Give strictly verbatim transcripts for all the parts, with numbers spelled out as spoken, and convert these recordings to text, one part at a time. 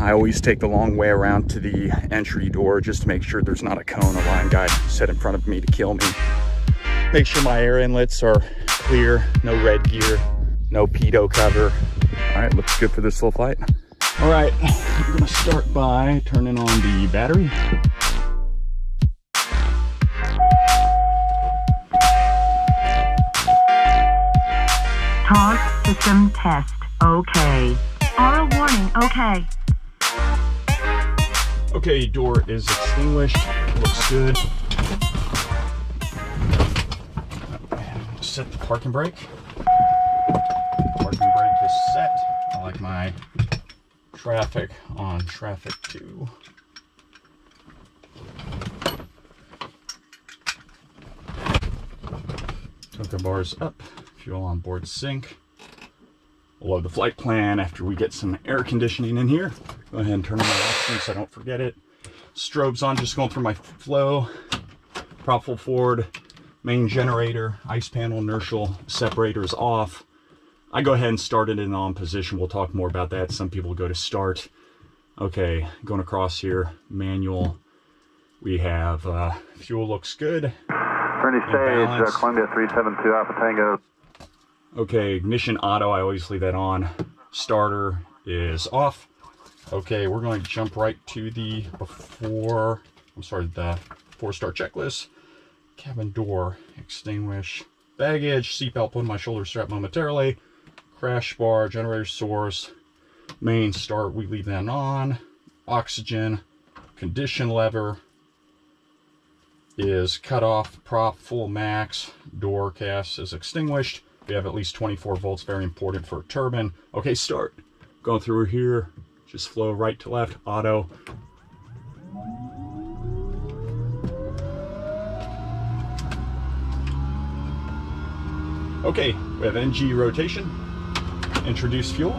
I always take the long way around to the entry door just to make sure there's not a cone or line guide set in front of me to kill me. Make sure my air inlets are clear, no red gear, no pedo cover. All right, looks good for this little flight. All right, I'm gonna start by turning on the battery. Torque system test, okay. Auto warning, okay. Okay, door is extinguished, looks good. Set the parking brake. Parking brake is set. I like my traffic on traffic two. Toka bars up. Fuel on board sink. We'll load the flight plan after we get some air conditioning in here. Go ahead and turn on my options so I don't forget it. Strobes on, just going through my flow. Propful forward. Main generator, ice panel, inertial, separators off. I go ahead and start it in on position. We'll talk more about that. Some people go to start. Okay, going across here, manual. We have uh, fuel looks good. Ernie Stage, uh, Columbia three seven two Alpha Tango. Okay, ignition auto, I always leave that on. Starter is off. Okay, we're going to jump right to the before, I'm sorry, the four star checklist. Cabin door, extinguish, baggage, seatbelt put on my shoulder strap momentarily, crash bar, generator source, main start, we leave that on, oxygen, condition lever is cut off, prop full max, door cast is extinguished, we have at least twenty-four volts, very important for a turbine. Okay, start, going through here, just flow right to left, auto. Okay, we have N G rotation, introduce fuel.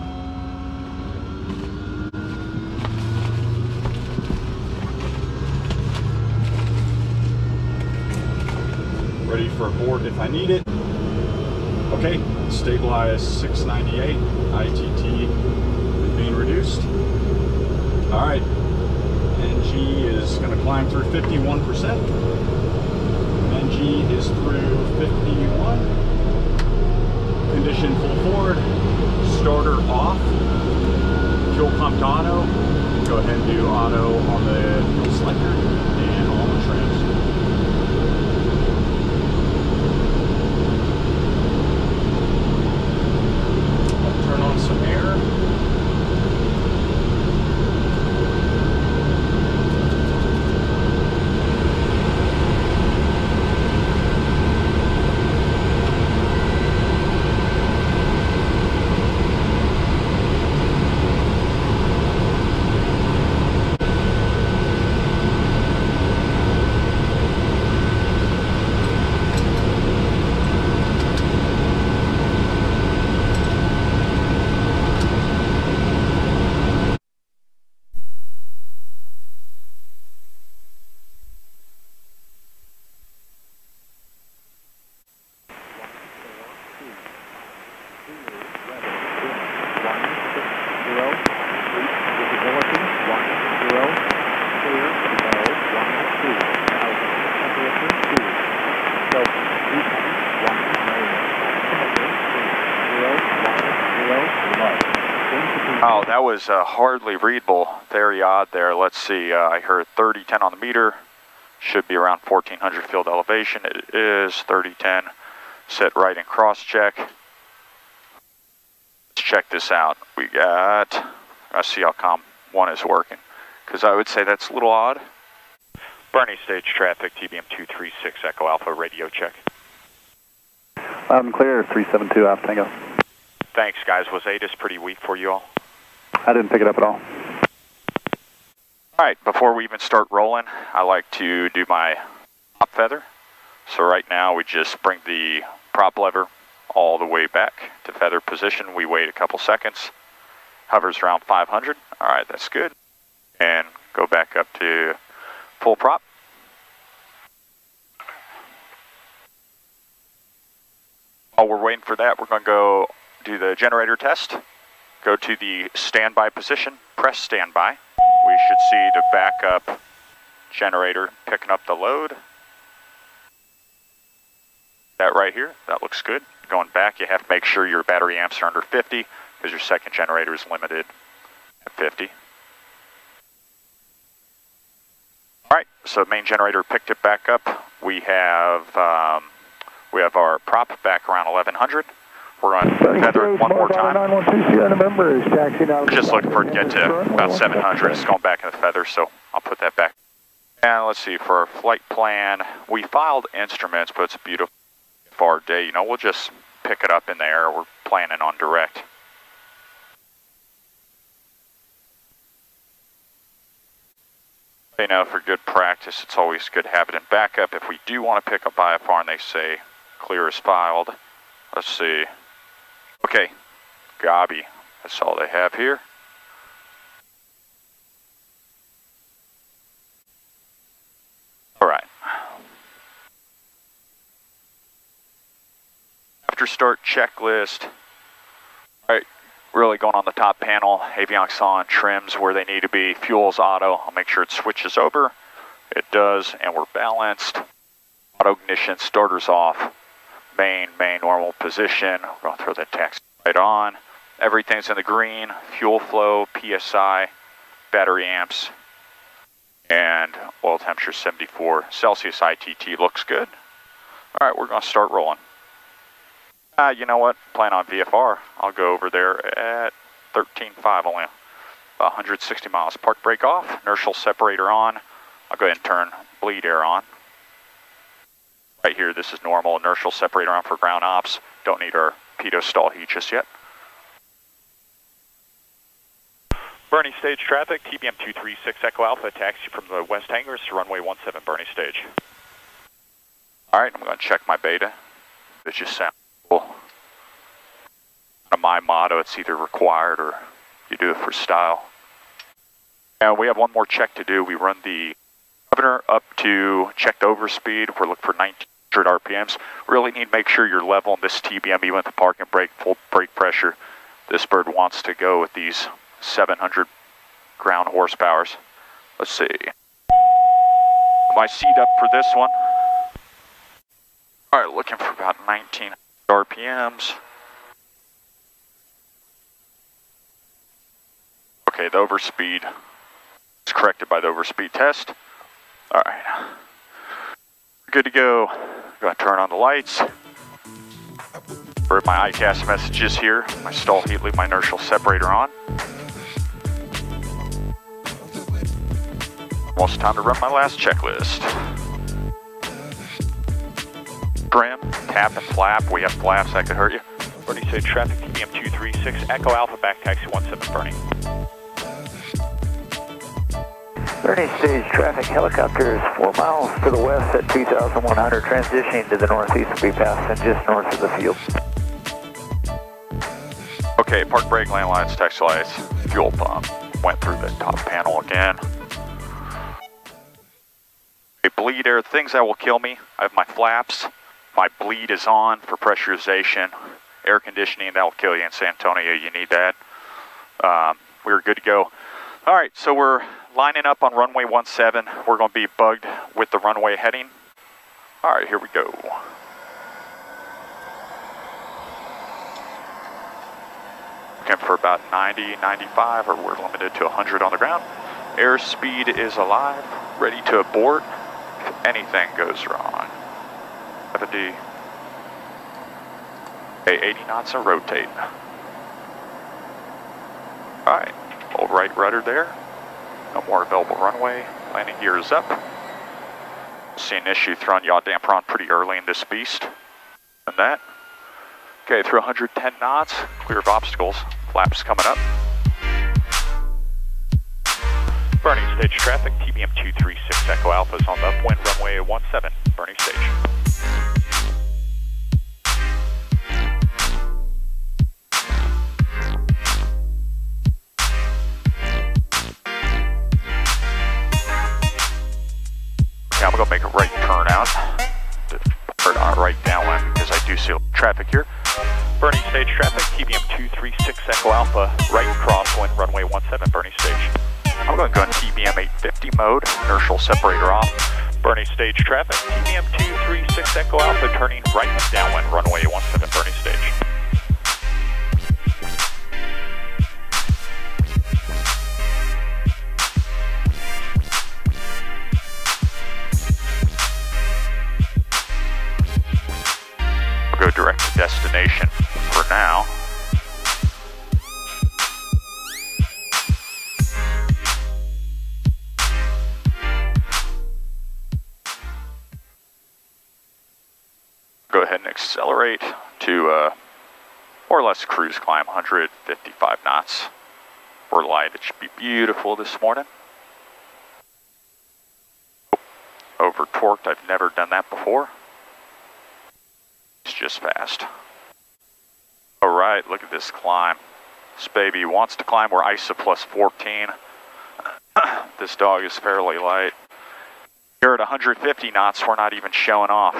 Ready for a board if I need it. Okay, stabilize six ninety-eight, I T T being reduced. All right, N G is gonna climb through fifty-one percent. N G is through fifty-one. Condition full forward, starter off, fuel pumped auto, go ahead and do auto on the fuel selector and all the trims. I'll turn on some was uh, hardly readable, very odd there. Let's see, uh, I heard thirty ten on the meter, should be around fourteen hundred field elevation. It is thirty ten, set right and cross check. Let's check this out. We got, I see how com one is working, because I would say that's a little odd. Boerne stage traffic, T B M two three six Echo Alpha, radio check. I'm clear, three seven two Alpha Tango. Thanks guys, was A T I S pretty weak for you all? I didn't pick it up at all. All right, before we even start rolling, I like to do my top feather. So right now we just bring the prop lever all the way back to feather position. We wait a couple seconds, hovers around five hundred. All right, that's good. And go back up to full prop. While we're waiting for that, we're gonna go do the generator test. Go to the standby position, press standby. We should see the backup generator picking up the load. That right here, that looks good. Going back, you have to make sure your battery amps are under fifty because your second generator is limited at fifty. All right, so the main generator picked it back up. We have um, we have our prop back around eleven hundred. We're on feather one more time. We're just looking for it to get to about seven hundred. It's going back in the feather, so I'll put that back. And let's see, for our flight plan, we filed instruments, but it's a beautiful far day. You know, we'll just pick it up in the air. We're planning on direct. They know for good practice, it's always good habit and backup. If we do want to pick up I F R and they say clear is filed, let's see. Okay, Gabi, that's all they have here. All right. After start checklist, all right, really going on the top panel, avionics on, trims where they need to be, fuels auto, I'll make sure it switches over. It does, and we're balanced. Auto ignition, starters off. Main, main normal position. We're going to throw that taxi right on. Everything's in the green, fuel flow, P S I, battery amps, and oil temperature seventy-four Celsius. I T T looks good. All right, we're going to start rolling. Uh, you know what, plan on V F R. I'll go over there at thirteen five, only one hundred sixty miles. Park brake off, inertial separator on. I'll go ahead and turn bleed air on. Right here, this is normal, inertial separator on for ground ops. Don't need our pitot stall heat just yet. Bernie stage traffic, T B M two three six Echo Alpha, taxi from the west hangars to runway seventeen Bernie stage. All right, I'm gonna check my beta. It just sounds cool. Under my motto, it's either required or you do it for style. Now we have one more check to do. We run the governor up to checked overspeed. We're looking for nineteen hundred R P Ms. Really need to make sure you're level in this T B M, even with the park and brake, full brake pressure. This bird wants to go with these seven hundred ground horsepowers. Let's see. My seat up for this one. All right, looking for about nineteen hundred R P Ms. Okay, the overspeed is corrected by the overspeed test. All right, good to go. Gonna turn on the lights. Heard my I C A S messages here. My stall heat loop, my inertial separator on. Almost time to run my last checklist. Trim, tap and flap. We have flaps that could hurt you. Bernie said traffic, T B M two three six, Echo Alpha, back taxi seventeen Bernie. Bernie stage traffic, helicopter is four miles to the west at two thousand one hundred, transitioning to the northeast to be passed and just north of the field. Okay, park brake, land lines, taxi lights, fuel pump. Went through the top panel again. A bleed air, things that will kill me. I have my flaps. My bleed is on for pressurization. Air conditioning, that will kill you in San Antonio. You need that. Um, we're good to go. All right, so we're lining up on runway seventeen. We're going to be bugged with the runway heading. All right, here we go. Looking for about ninety, ninety-five, or we're limited to one hundred on the ground. Airspeed is alive, ready to abort if anything goes wrong. seventy, okay, eighty knots and rotate. All right. All right rudder there. No more available runway. Landing gear is up. See an issue throwing yaw damper on pretty early in this beast. And that. Okay, through one hundred ten knots, clear of obstacles. Flaps coming up. Bernie stage traffic, T B M two three six Echo Alpha is on the upwind runway seventeen, Bernie stage. I'm gonna make a right turn out, or not right downwind because I do see traffic here. Boerne stage traffic, T B M two thirty-six Echo Alpha, right crosswind, runway seventeen, Boerne stage. I'm going to go in T B M eight fifty mode, inertial separator off. Boerne stage traffic, T B M two thirty-six Echo Alpha, turning right downwind, runway seventeen, Boerne stage. Go direct to destination for now. Go ahead and accelerate to uh, more or less cruise climb, one fifty-five knots. For light, it should be beautiful this morning. Over torqued, I've never done that before. It's just fast. All right, look at this climb. This baby wants to climb. We're I S A plus fourteen. This dog is fairly light. Here at one fifty knots, we're not even showing off,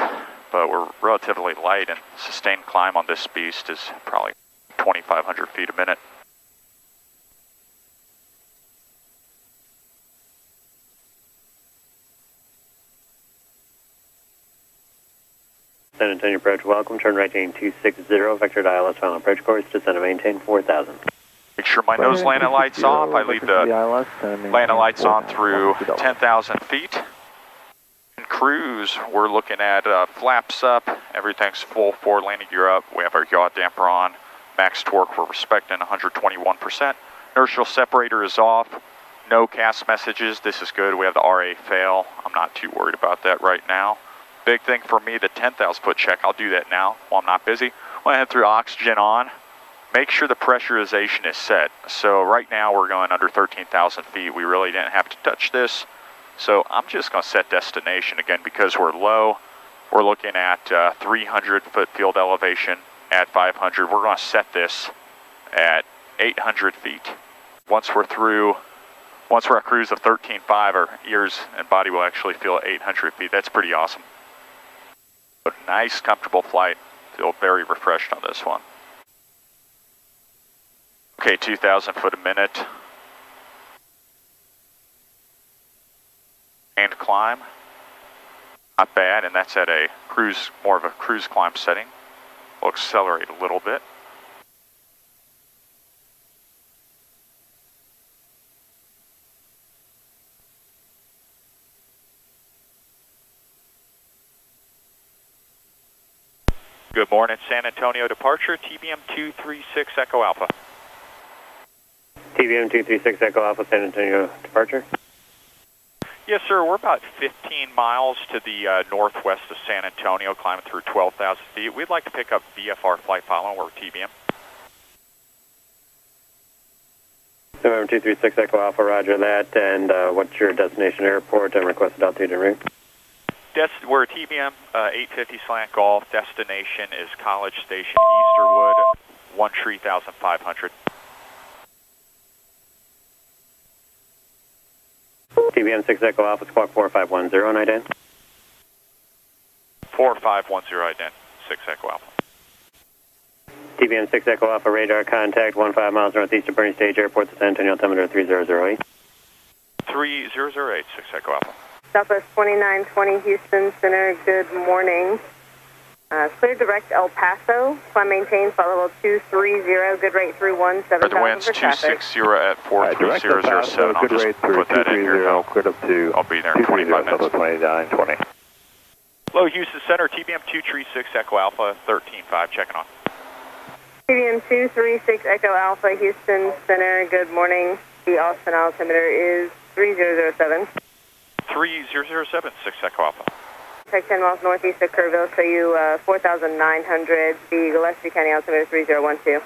but we're relatively light, and sustained climb on this beast is probably twenty-five hundred feet a minute. San Antonio approach, welcome, turn right gain two sixty, vectored I L S final approach course, descend and maintain four thousand. Make sure my nose landing lights off, I leave the landing lights on through ten thousand feet. In cruise, we're looking at uh, flaps up, everything's full forward landing gear up, we have our yaw damper on, max torque we're respecting one twenty-one percent, inertial separator is off, no cast messages, this is good, we have the R A fail, I'm not too worried about that right now. Big thing for me, the ten thousand foot check. I'll do that now while I'm not busy. When I head through oxygen on, make sure the pressurization is set. So right now we're going under thirteen thousand feet. We really didn't have to touch this. So I'm just going to set destination again because we're low. We're looking at uh, three hundred foot field elevation at five hundred. We're going to set this at eight hundred feet. Once we're through, once we're at cruise of thirteen point five, our ears and body will actually feel at eight hundred feet. That's pretty awesome. But nice, comfortable flight. Feel very refreshed on this one. Okay, two thousand foot a minute. And climb. Not bad, and that's at a cruise, more of a cruise climb setting. We'll accelerate a little bit. Good morning, San Antonio departure, T B M two thirty-six Echo Alpha. T B M two thirty-six Echo Alpha, San Antonio departure. Yes, sir, we're about fifteen miles to the uh, northwest of San Antonio, climbing through twelve thousand feet. We'd like to pick up V F R flight following over T B M. T B M two thirty-six Echo Alpha, roger that. And uh, what's your destination airport and requested altitude and route? Des we're T B M uh, eight fifty slant golf. Destination is College Station Easterwood, one three thousand five hundred. T B M six Echo Alpha, squawk four five one zero, night in. four five one zero, ident, six Echo Alpha. T B M six Echo Alpha, radar contact, fifteen miles northeast of Boerne Stage Airport, the San Antonio altimeter three zero zero eight. three zero zero eight, six Echo Alpha. Southwest twenty-nine twenty Houston Center, good morning. Uh, clear direct El Paso, climb maintain, flight level two three zero, good rate through one seven thousand for winds two six zero at four three zero zero seven, I'll just put that in here. I'll be there in twenty-five minutes. twenty-nine twenty. Hello Houston Center, T B M two thirty-six Echo Alpha, thirteen five, checking on. T B M two thirty-six Echo Alpha, Houston Center, good morning. The Austin altimeter is three zero zero seven. three zero zero seven, six Echo Alpha. Check ten miles northeast of Kerrville, show you uh, four thousand nine hundred, the Gillespie County altimeter three zero one two.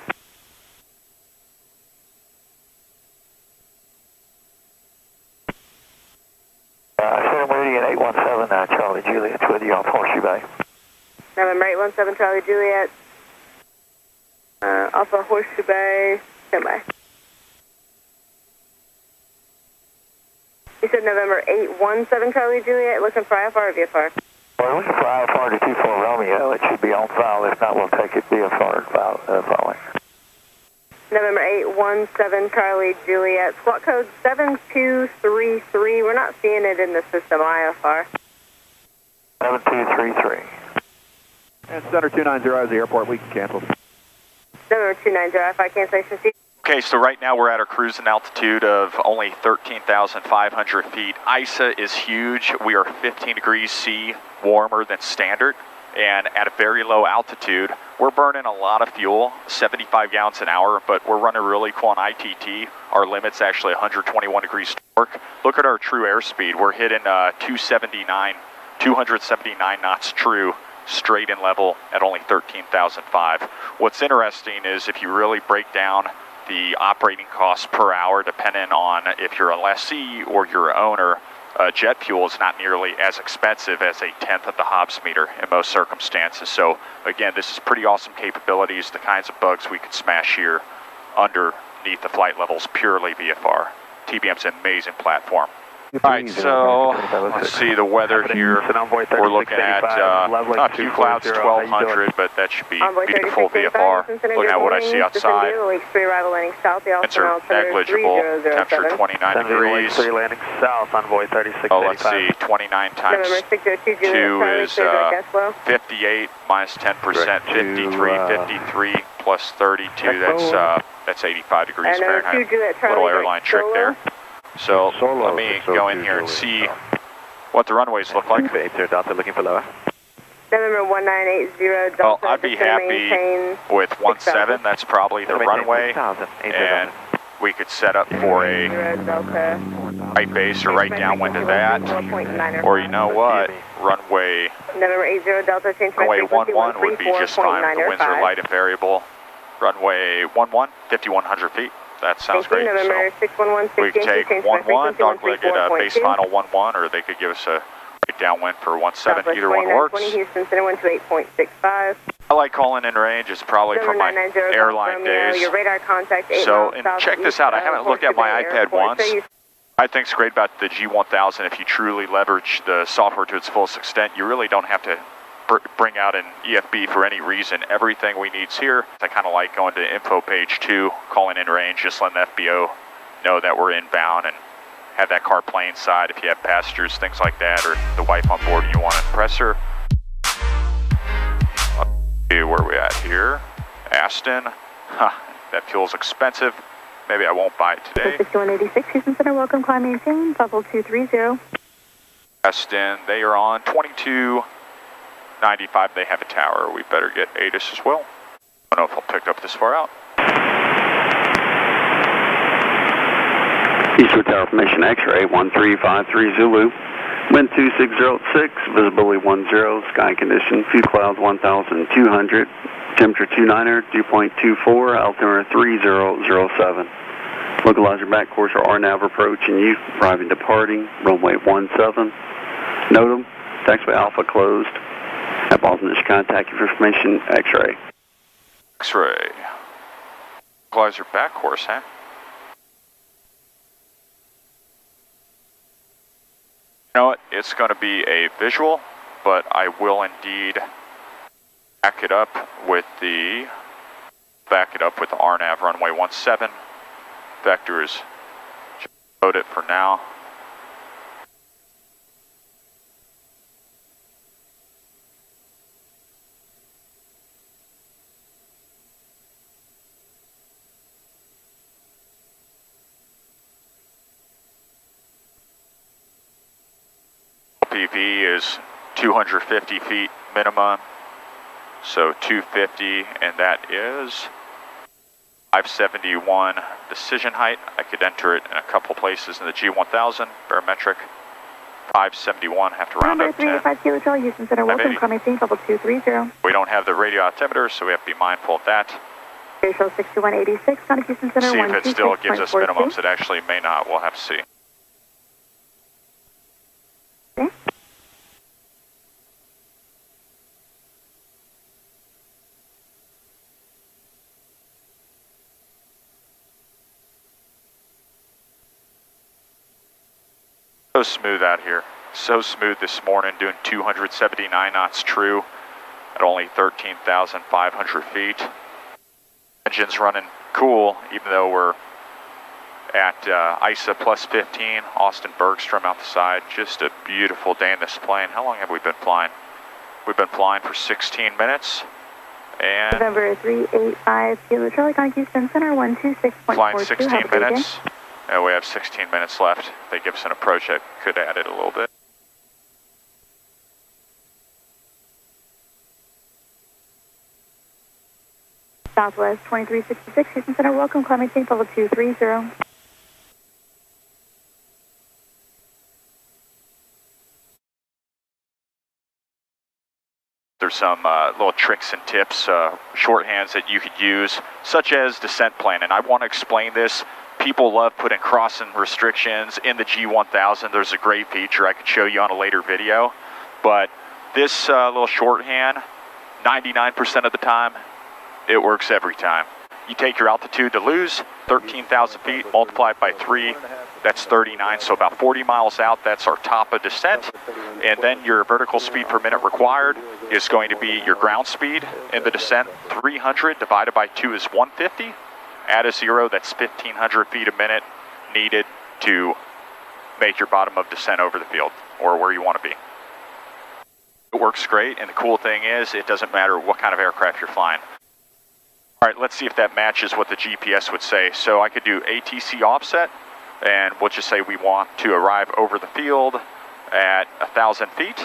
Uh, Santa Meridian eight one seven now, Charlie Juliet, with you on Horseshoe Bay. November eight one seven, Charlie Juliet, uh, off of Horseshoe Bay, standby. You said November eight one seven Charlie Juliet, looking for I F R or V F R? Well, looking for I F R to two four Romeo, it should be be on file. If not, we'll take it V F R file, uh, filing. November eight one seven Charlie Juliet, squat code seven two three three. We're not seeing it in the system, I F R. seven two three three. And Center two ninety is the airport. We can cancel. Center two ninety, I can't say sixty. Okay, so right now we're at a cruising altitude of only thirteen thousand five hundred feet. I S A is huge. We are fifteen degrees C warmer than standard. And at a very low altitude, we're burning a lot of fuel, seventy-five gallons an hour, but we're running really cool on I T T. Our limit's actually one hundred twenty-one degrees torque. Look at our true airspeed. We're hitting uh, two seventy-nine, two seventy-nine knots true, straight and level at only thirteen thousand five. What's interesting is if you really break down the operating costs per hour, depending on if you're a lessee or you're an owner, uh, jet fuel is not nearly as expensive as a tenth of the Hobbs meter in most circumstances. So again, this is pretty awesome capabilities, the kinds of bugs we could smash here underneath the flight levels, purely V F R. T B M's an amazing platform. All right, so let's see the weather here. We're looking at uh, a few clouds, twelve hundred, but that should be beautiful V F R. Looking at what I see outside. Winds are negligible. Temperature twenty-nine degrees. Oh, let's see. twenty-nine times two is uh, fifty-eight minus ten percent. fifty-three, fifty-three plus thirty-two. That's uh, that's eighty-five degrees Fahrenheit. Little airline trick there. So Solo, let me go in here and see what the runways look like. Well, I'd be happy with one seven. That's probably the runway. And we could set up for a right base or right downwind of that. Or you know what? Runway runway eleven would be just fine. The winds are light and variable. Runway eleven, fifty-one hundred feet. That sounds great. So we could take one one, dogleg at uh, base final one one, or they could give us a right downwind for one seven. Either one works. I like calling in range. It's probably from my airline days. So, and check this out. I haven't looked at my iPad once. I think it's great about the G one thousand. If you truly leverage the software to its fullest extent, you really don't have to bring out an E F B for any reason. Everything we need's here. I kind of like going to the info page too, calling in range, just letting the F B O know that we're inbound and have that car play inside if you have passengers, things like that, or the wife on board and you want to impress her. Let's see where we at here. Aston. Huh, that fuel's expensive. Maybe I won't buy it today. sixty-one eighty-six Houston Center, welcome climbing soon, bubble two three zero. Aston, they are on twenty-two ninety-five, they have a tower. We better get A T I S as well. I don't know if I'll pick up this far out. Easterwood Tower formation X-ray, one three five three Zulu. Wind two six zero at six, visibility one zero, sky condition, few clouds one thousand two hundred, temperature two niner, dew point two four, altimeter three zero zero seven. Localize your back course or R NAV approach and you, arriving departing, runway one seven. Note them, taxiway Alpha closed. At Boston, just contact you for information, X-ray. X-ray. Localize your back course, huh? You know what? It's going to be a visual, but I will indeed back it up with the back it up with the R NAV runway one seven. Vector is just load it for now. L P V is two hundred fifty feet minimum, so two fifty, and that is five seventy-one decision height. I could enter it in a couple places in the G one thousand, barometric, five seventy-one, have to round up ten. We don't have the radio altimeter, so we have to be mindful of that. Spatial sixty-one eighty-six, not a Houston Center. See if it still gives us minimums. It actually may not, we'll have to see. Okay. So smooth out here. So smooth this morning, doing two seventy-nine knots true. at only thirteen thousand five hundred feet. Engine's running cool, even though we're at uh, I S A plus fifteen, Austin Bergstrom out the side. Just a beautiful day in this plane. How long have we been flying? We've been flying for sixteen minutes. And November three eight five, Kilo Charlie County, Houston Center, one two six point four two. Flying sixteen minutes. And we have sixteen minutes left. They give us an approach that could add it a little bit. Southwest twenty-three sixty-six, Houston Center, welcome, climbing team level two three zero. There's some uh, little tricks and tips, uh, shorthands that you could use, such as descent plan. And I want to explain this. People love putting crossing restrictions in the G one thousand. There's a great feature I could show you on a later video. But this uh, little shorthand, ninety-nine percent of the time, it works every time. You take your altitude to lose, thirteen thousand feet, multiply it by three, that's thirty-nine, so about forty miles out, that's our top of descent. And then your vertical speed per minute required is going to be your ground speed in the descent. three hundred divided by two is one fifty. Add a zero, that's fifteen hundred feet a minute needed to make your bottom of descent over the field or where you want to be. It works great, and the cool thing is it doesn't matter what kind of aircraft you're flying. All right, let's see if that matches what the G P S would say. So I could do A T C offset, and we'll just say we want to arrive over the field at one thousand feet.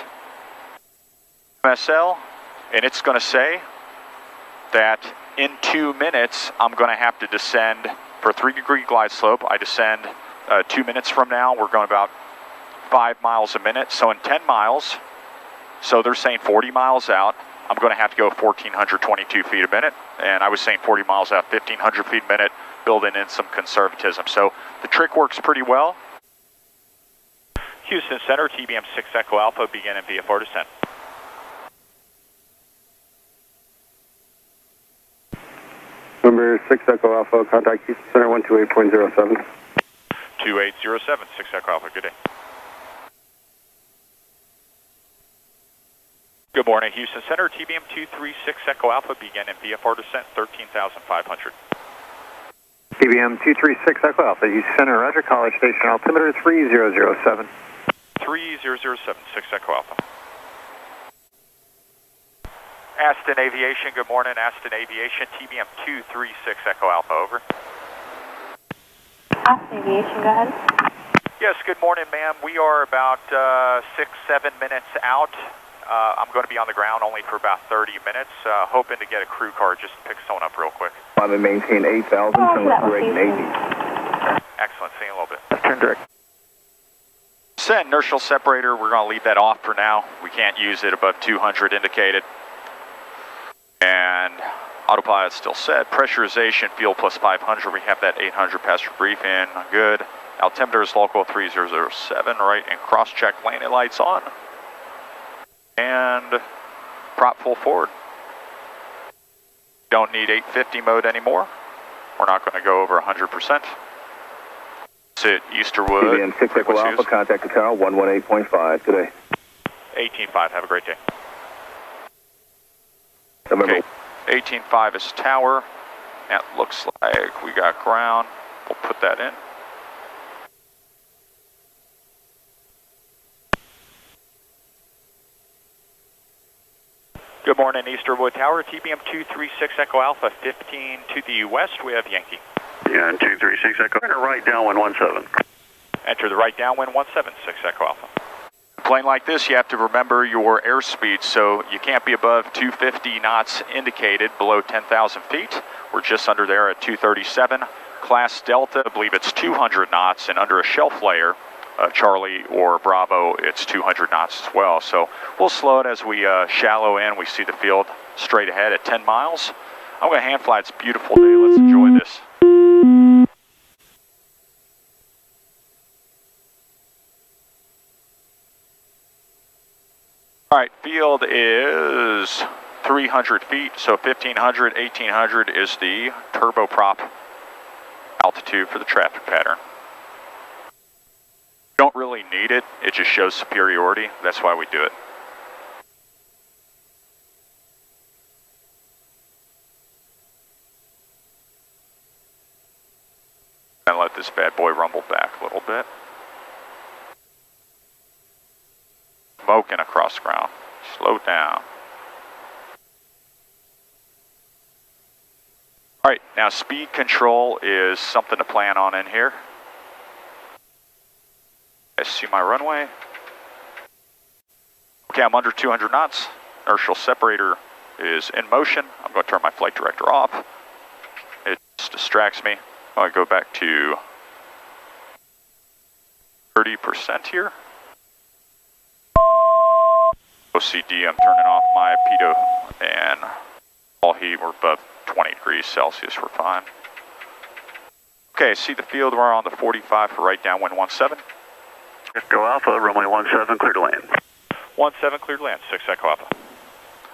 M S L, and it's going to say that in two minutes, I'm going to have to descend for a three-degree glide slope. I descend uh, two minutes from now. We're going about five miles a minute. So in ten miles, so they're saying forty miles out, I'm going to have to go one thousand four hundred twenty-two feet a minute, and I was saying forty miles out, fifteen hundred feet a minute, building in some conservatism. So the trick works pretty well. Houston Center, T B M six Echo Alpha, begin in V F R descent. Number six Echo Alpha, contact Houston Center, one two eight point zero seven. two eight zero seven, six Echo Alpha, good day. Good morning, Houston Center, T B M two three six Echo Alpha, begin in V F R descent, thirteen thousand five hundred. T B M two three six Echo Alpha, Houston Center, roger, College Station, altimeter three zero zero seven. three zero zero seven, six Echo Alpha. Aston Aviation, good morning, Aston Aviation, T B M two three six Echo Alpha, over. Aston Aviation, go ahead. Yes, good morning, ma'am. We are about uh, six, seven minutes out. Uh, I'm going to be on the ground only for about thirty minutes, uh, hoping to get a crew car just to pick someone up real quick. I'm going to maintain eight thousand, so let's rate eighty. Excellent, see you in a little bit. Let's turn direct. Set inertial separator, we're going to leave that off for now. We can't use it above two hundred indicated. And autopilot's still set. Pressurization, fuel plus five hundred, we have that eight hundred passenger briefing, good. Altimeter is local three zero zero seven, right, and cross-check landing lights on. And prop full forward. Don't need eight fifty mode anymore. We're not going to go over one hundred percent. Sit Easterwood. T B M six Echo Alpha, contact the tower one one eight point five today. eighteen five, have a great day. Okay, eighteen five is tower. That looks like we got ground. We'll put that in. Good morning, Easterwood Tower, T B M two three six Echo Alpha, fifteen to the west, we have Yankee. Yeah, two three six Echo, enter right downwind one seven. Enter the right downwind one seven, six Echo Alpha. A plane like this, you have to remember your airspeed, so you can't be above two fifty knots indicated, below ten thousand feet. We're just under there at two thirty-seven. Class Delta, I believe it's two hundred knots, and under a shelf layer, Uh, Charlie or Bravo, it's two hundred knots as well. So we'll slow it as we uh, shallow in. We see the field straight ahead at ten miles. I'm going to hand fly. It's a beautiful day. Let's enjoy this. All right, field is three hundred feet. So fifteen hundred, eighteen hundred is the turboprop altitude for the traffic pattern. Don't really need it, it just shows superiority, that's why we do it. we rumble back a little bit. Moken across ground. Slow down. All right, now speed control is something to plan on in here. I see my runway. Okay, I'm under two hundred knots. Inertial separator is in motion. I'm going to turn my flight director off. It just distracts me. I'm going to go back to thirty percent here. O C D, I'm turning off my pitot and all heat. We're above twenty degrees Celsius, we're fine. Okay, see the field, we're on the forty-five for right downwind one seven. Echo Alpha, runway one seven, clear to land. one seven, clear to land, six Echo Alpha.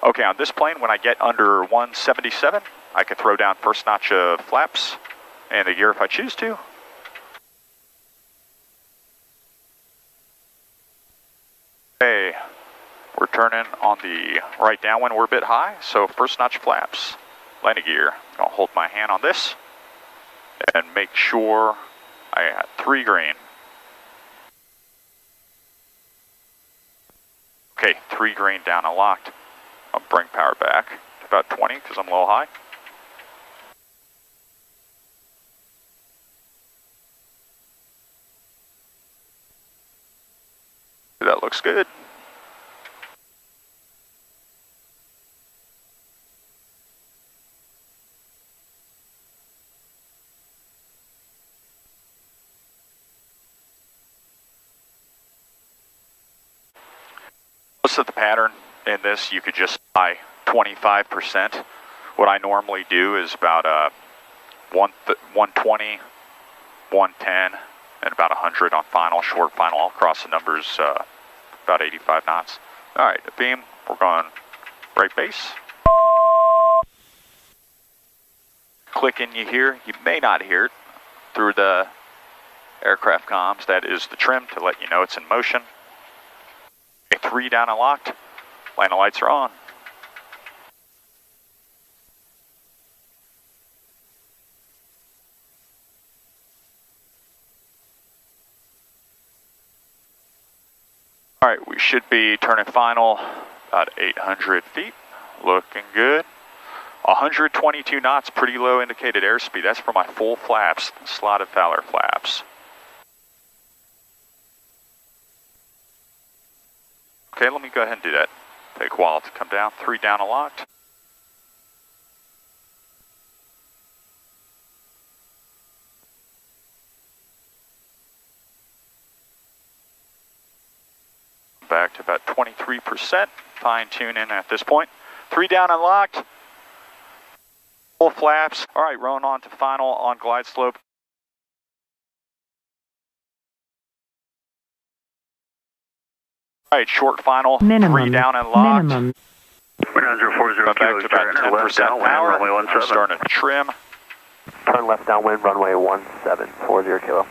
Okay, on this plane, when I get under one seventy-seven, I can throw down first notch of flaps and the gear if I choose to. Okay. We're turning on the right downwind, we're a bit high, so first notch flaps, landing gear. I'm gonna hold my hand on this and make sure I got three green. Okay, three green down and locked. I'll bring power back to about twenty because I'm a little high. That looks good. Of the pattern in this, you could just buy twenty-five percent. What I normally do is about uh, one twenty, one ten, and about one hundred on final, short final. I'll cross the numbers uh, about eighty-five knots. All right, beam, we're going right base. Clicking you hear, you may not hear it through the aircraft comms. That is the trim to let you know it's in motion. Three down and locked. Landing lights are on. All right, we should be turning final about eight hundred feet. Looking good. one hundred twenty-two knots, pretty low indicated airspeed. That's for my full flaps, slotted Fowler flaps. Okay, let me go ahead and do that. Take a while to come down. Three down and locked. Back to about twenty-three percent. Fine tune in at this point. Three down and locked. Full flaps. All right, rolling on to final on glide slope. All right, short final, minimum, three down and locked. Minimum. We're down zero four zero, back to about ten percent power. I'm starting to trim. Turn left downwind, runway one seven four zero kilo.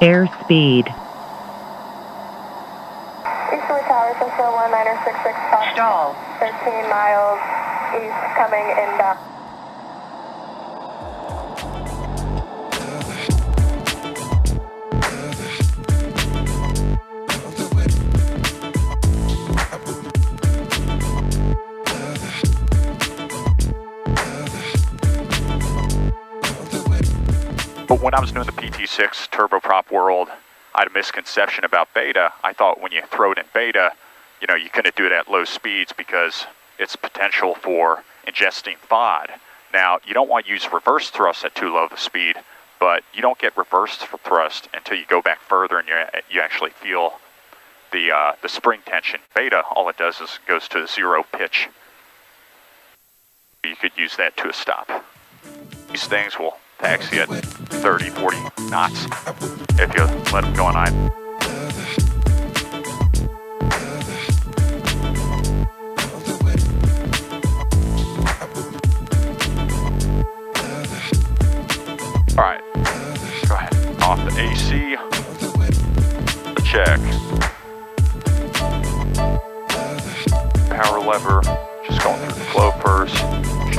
Airspeed. Easterwood Tower, Central one niner six six, Fox, thirteen miles east, coming inbound. But when I was doing the P T six turboprop world, I had a misconception about beta. I thought when you throw it in beta, you know, you couldn't do it at low speeds because it's potential for ingesting F O D. Now, you don't want to use reverse thrust at too low of a speed, but you don't get reverse thrust until you go back further and you, you actually feel the, uh, the spring tension. Beta, all it does is it goes to zero pitch. You could use that to a stop. These things will taxi at thirty, forty knots if you let them go on idle. All right, go ahead, off the A C, the check. Power lever, just going through the flow first.